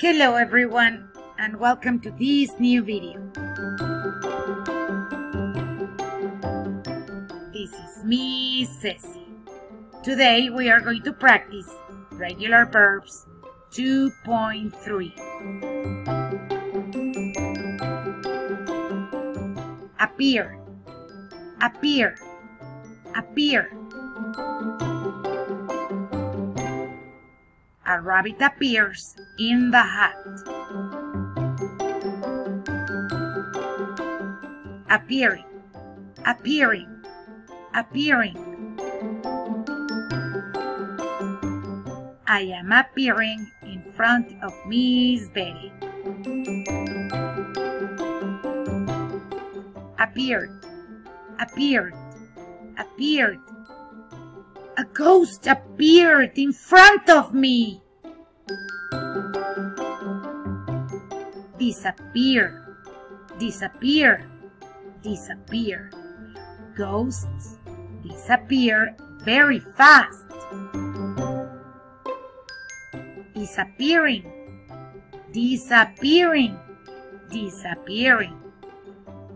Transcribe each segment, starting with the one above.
Hello everyone, and welcome to this new video. This is Miss Cecy. Today we are going to practice regular verbs 2.3. Appear, appear, appear. A rabbit appears in the hat. Appearing, appearing, appearing. I am appearing in front of Miss Betty. Appeared, appeared, appeared. A ghost appeared in front of me. Disappear, disappear, disappear. Ghosts disappear very fast. Disappearing, disappearing, disappearing.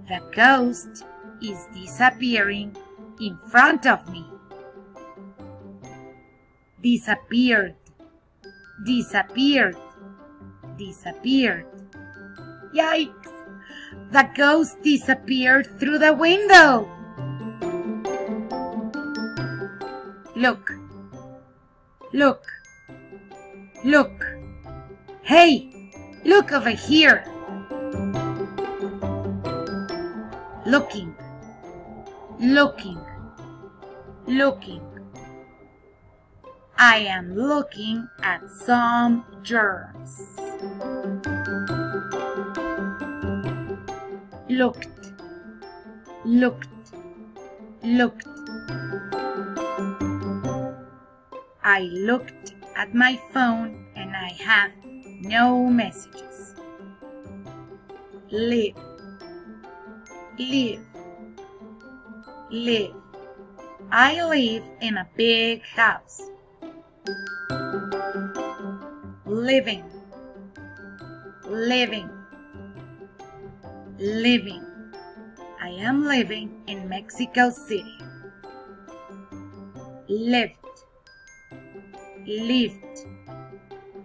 The ghost is disappearing in front of me. Disappeared, disappeared, disappeared. Yikes! The ghost disappeared through the window. Look, look, look. Hey, look over here. Looking, looking, looking. I am looking at some germs. Looked, looked, looked. I looked at my phone and I have no messages. Live, live, live. I live in a big house. Living, living, living. I am living in Mexico City. Lived, lived,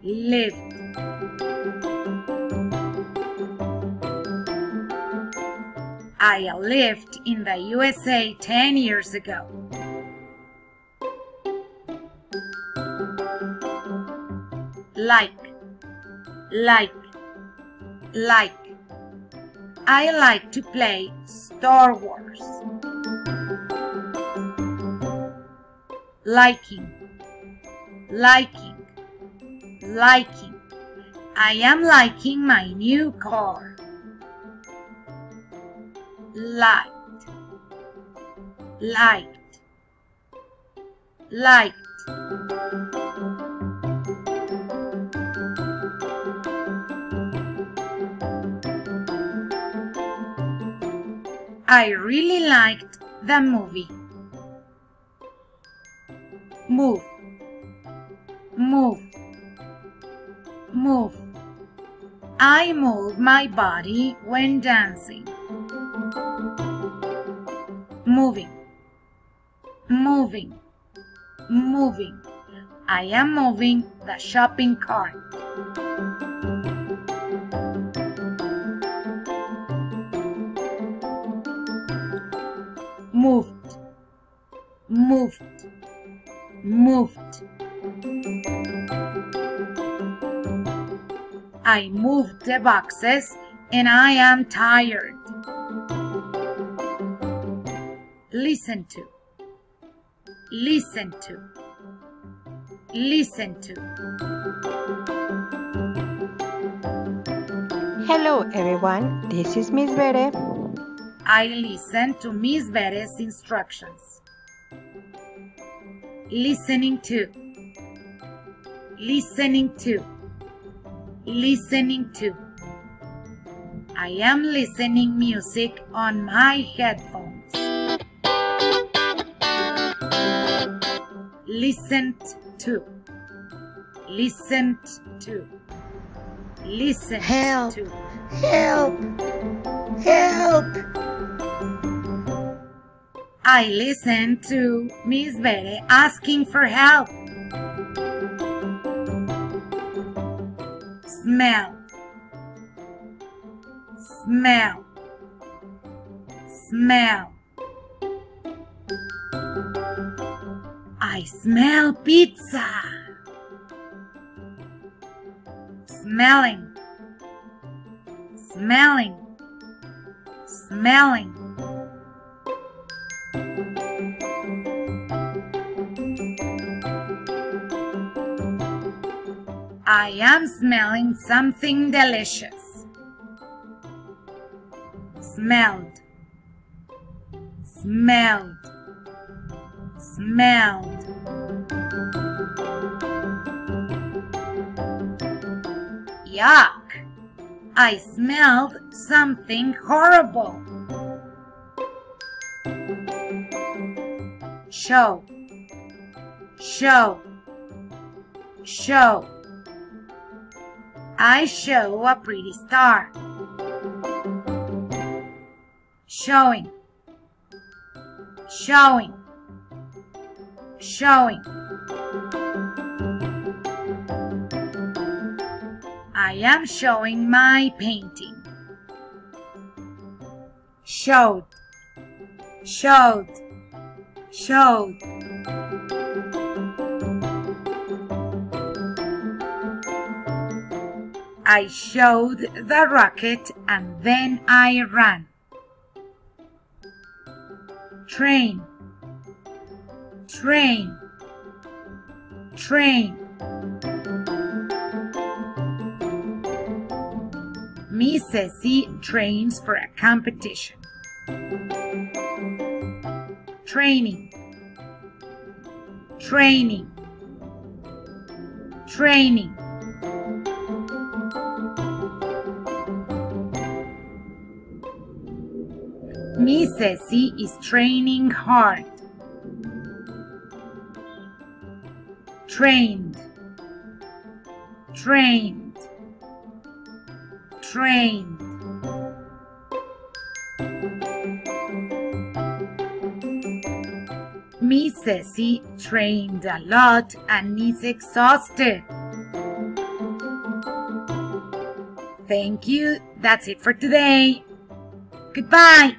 lived. I lived in the USA 10 years ago. Like. I like to play Star Wars. Liking, liking, liking. I am liking my new car. Liked, liked, liked. I really liked the movie. Move, move, move. I move my body when dancing. Moving, moving, moving. I am moving the shopping cart. Moved, moved, moved. I moved the boxes and I am tired. Listen to, listen to, listen to. Hello everyone, this is Miss Betty. I listen to Miss Betty's instructions. Listening to, listening to, listening to. I am listening music on my headphones. Listened to, listened to, Listen. Help. To. Help. Help. I listened to Miss Bere asking for help. Smell. Smell. Smell. I smell pizza. Smelling. Smelling. Smelling. I am smelling something delicious. Smelled. Smelled. Smelled. Yuck! I smelled something horrible. Show. Show. Show. I show a pretty star. Showing. Showing. Showing. I am showing my painting. Showed. Showed. Showed. I showed the rocket and then I ran. Train. Train. Train. Miss Cecy trains for a competition. Training. Training. Training. Miss Cecy is training hard. Trained. Trained. Trained. Miss Cecy trained a lot and is exhausted. Thank you. That's it for today. Goodbye.